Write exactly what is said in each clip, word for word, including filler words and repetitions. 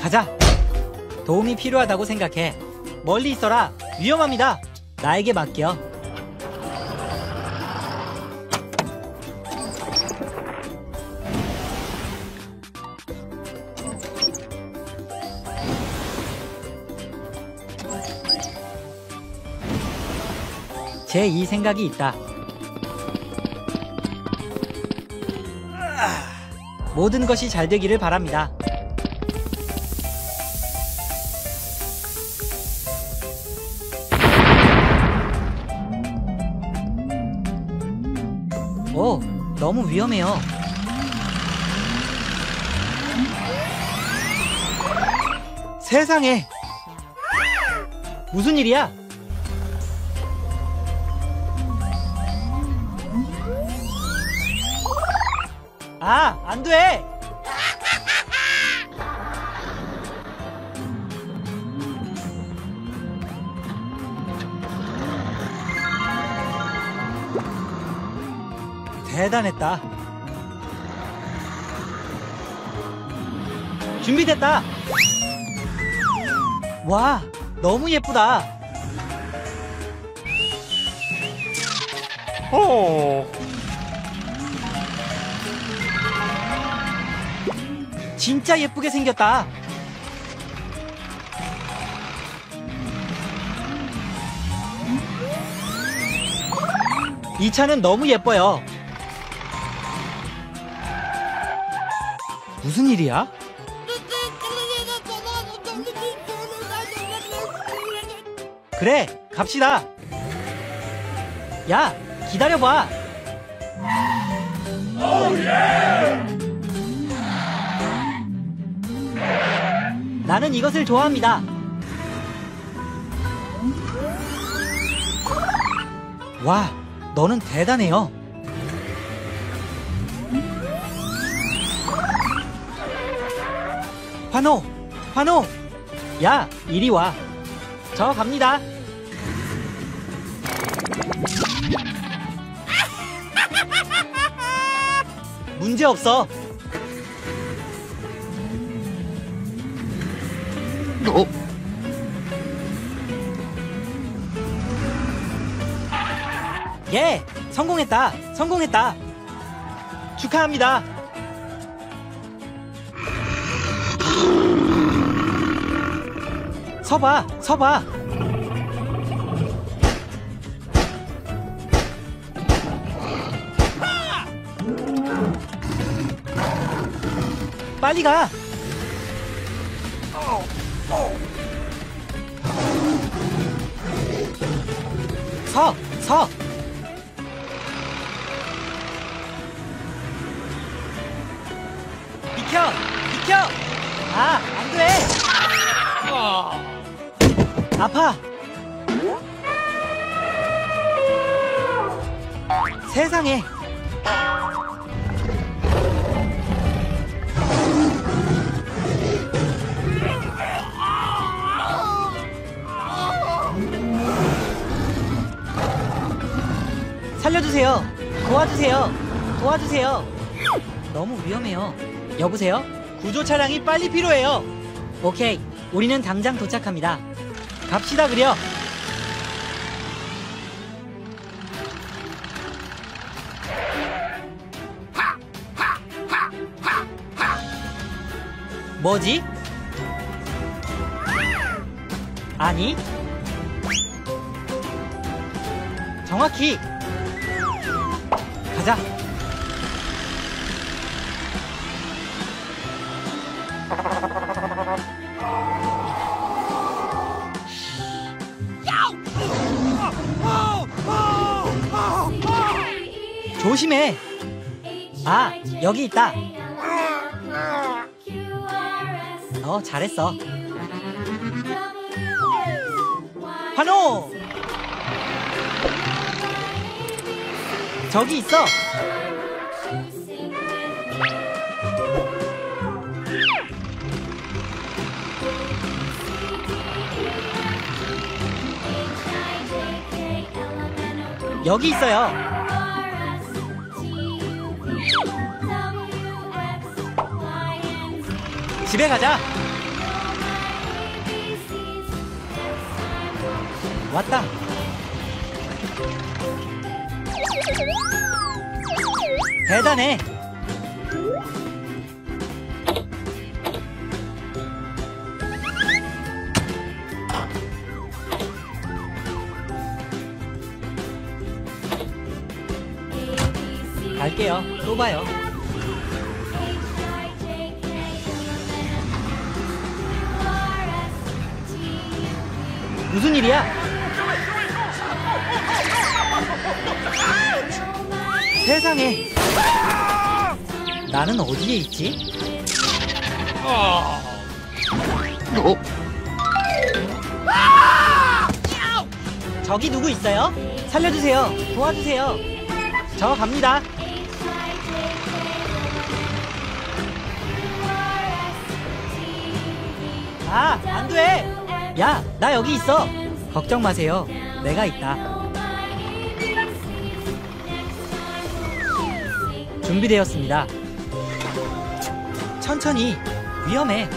가자. 도움이 필요하다고 생각해. 멀리 있어라. 위험합니다. 나에게 맡겨. 제이 생각이 있다. 모든 것이 잘 되기를 바랍니다. 오, 너무 위험해요. 세상에! 무슨 일이야? 아, 안 돼! 대단했다. 준비됐다. 와, 너무 예쁘다. 오. 진짜 예쁘게 생겼다. 이 차는 너무 예뻐요. 무슨 일이야? 그래, 갑시다. 야, 기다려봐. 나는 이것을 좋아합니다. 와, 너는 대단해요. 환호! 환호! 야, 이리 와. 저 갑니다. 문제없어. 어? 예! 성공했다! 성공했다! 축하합니다! 서봐, 서봐. 빨리 가. 서, 서. 비켜, 비켜. 아, 안 돼. 어. 아파. 세상에. 살려주세요. 도와주세요. 도와주세요. 너무 위험해요. 여보세요? 구조 차량이 빨리 필요해요. 오케이. 우리는 당장 도착합니다. 갑시다, 그려. 뭐지? 아니, 정확히. 가자. 조심해. 아, 여기 있다. 어, 잘했어. 환호! 저기 있어. 여기 있어요. 집에 가자. 왔다. 대단해. 갈게요. 또 봐요. 무슨 일이야? 세상에. 나는 어디에 있지? 어? 저기 누구 있어요? 살려주세요. 도와주세요. 저 갑니다. 아, 안 돼! 야, 나 여기 있어! 걱정 마세요. 내가 있다. 준비되었습니다. 천천히. 위험해.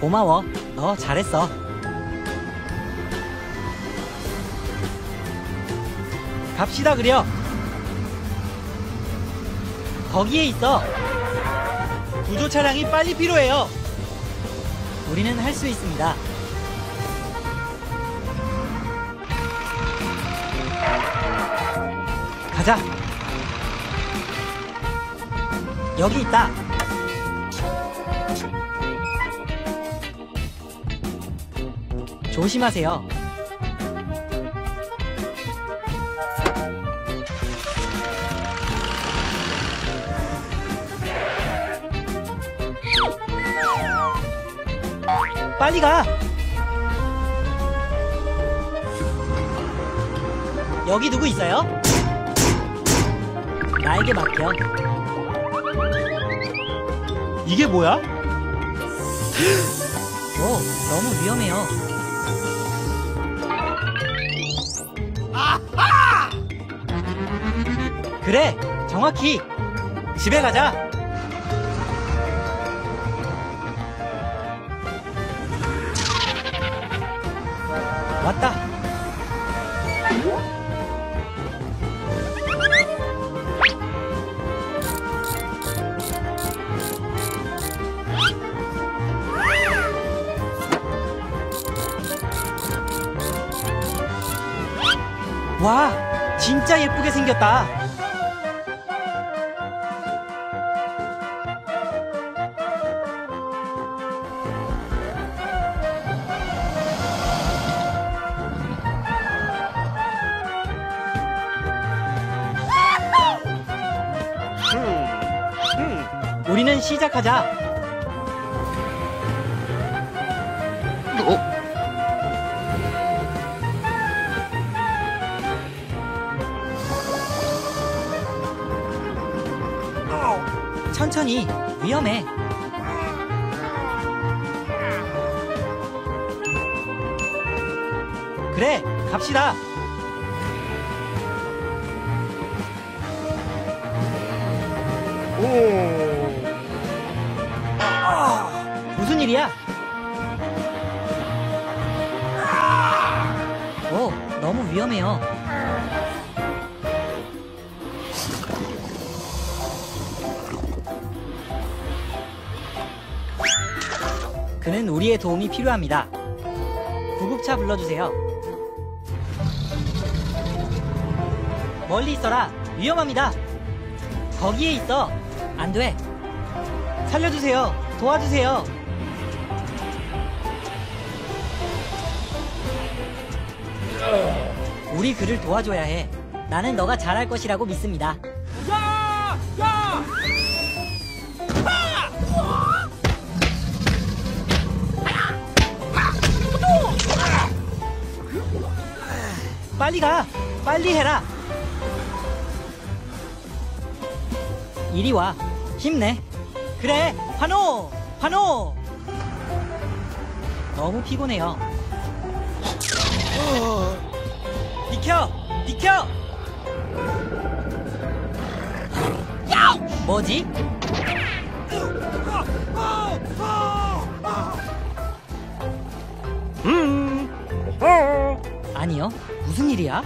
고마워. 너 잘했어. 갑시다, 그려. 거기에 있어. 구조 차량이 빨리 필요해요. 우리는 할 수 있습니다. 가자. 여기 있다. 조심하세요. 빨리 가! 여기 누구 있어요? 나에게 맡겨. 이게 뭐야? 오, 너무 위험해요. 아하! 그래, 정확히! 집에 가자! 왔다. 와, 진짜 예쁘게 생겼다. 우리는 시작하자. 어? 어. 천천히. 위험해. 그래, 갑시다. 오. 무슨 일이야? 오, 너무 위험해요. 그는 우리의 도움이 필요합니다. 구급차 불러주세요. 멀리 있어라. 위험합니다. 거기에 있어. 안 돼. 살려주세요. 도와주세요. 우리 그를 도와줘야 해. 나는 너가 잘할 것이라고 믿습니다. 야! 야! 빨리 가! 빨리 해라! 이리 와. 힘내. 그래! 환호! 환호! 너무 피곤해요. 비켜! 비켜! 뭐지? 음. 아니요? 무슨 일이야?